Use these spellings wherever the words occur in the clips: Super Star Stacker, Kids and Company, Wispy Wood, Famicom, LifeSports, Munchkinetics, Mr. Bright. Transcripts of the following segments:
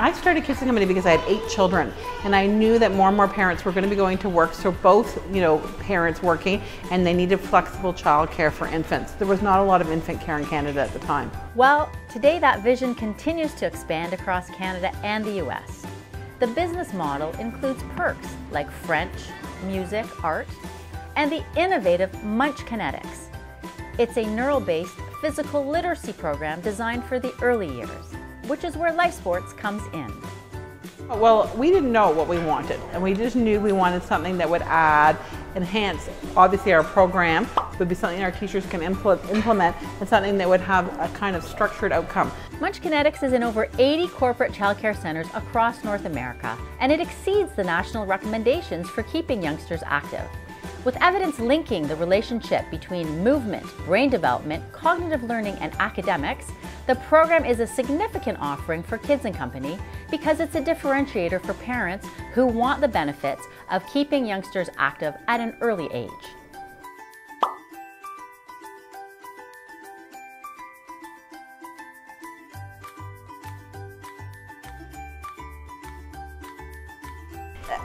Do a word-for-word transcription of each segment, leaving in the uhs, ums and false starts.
I started Kids and Company because I had eight children, and I knew that more and more parents were going to be going to work, so both, you know, parents working, and they needed flexible childcare for infants. There was not a lot of infant care in Canada at the time. Well, today that vision continues to expand across Canada and the U S. The business model includes perks like French, music, art, and the innovative Munchkinetics. It's a neural-based physical literacy program designed for the early years, which is where LifeSports comes in. Well, we didn't know what we wanted, and we just knew we wanted something that would add, enhance, obviously our program, would be something our teachers can impl implement, and something that would have a kind of structured outcome. Munchkinetics is in over eighty corporate childcare centers across North America, and it exceeds the national recommendations for keeping youngsters active, with evidence linking the relationship between movement, brain development, cognitive learning, and academics. The program is a significant offering for Kids and Company because it's a differentiator for parents who want the benefits of keeping youngsters active at an early age.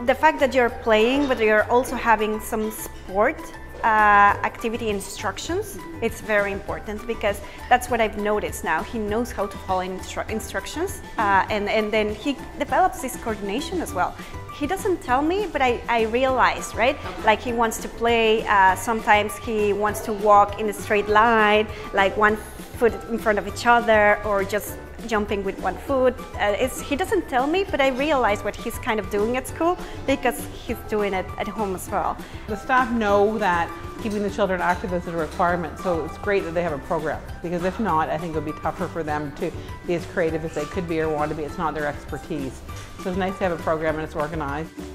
The fact that you're playing, but you're also having some sport uh, activity instructions, it's very important, because that's what I've noticed now. He knows how to follow instru instructions uh, and, and then he develops this coordination as well. He doesn't tell me, but I, I realize, right? Like he wants to play, uh, sometimes he wants to walk in a straight line, like one foot in front of each other, or just jumping with one foot. Uh, it's, he doesn't tell me, but I realize what he's kind of doing at school because he's doing it at home as well. The staff know that keeping the children active is a requirement, so it's great that they have a program, because if not, I think it would be tougher for them to be as creative as they could be or want to be. It's not their expertise. So it's nice to have a program and it's organized.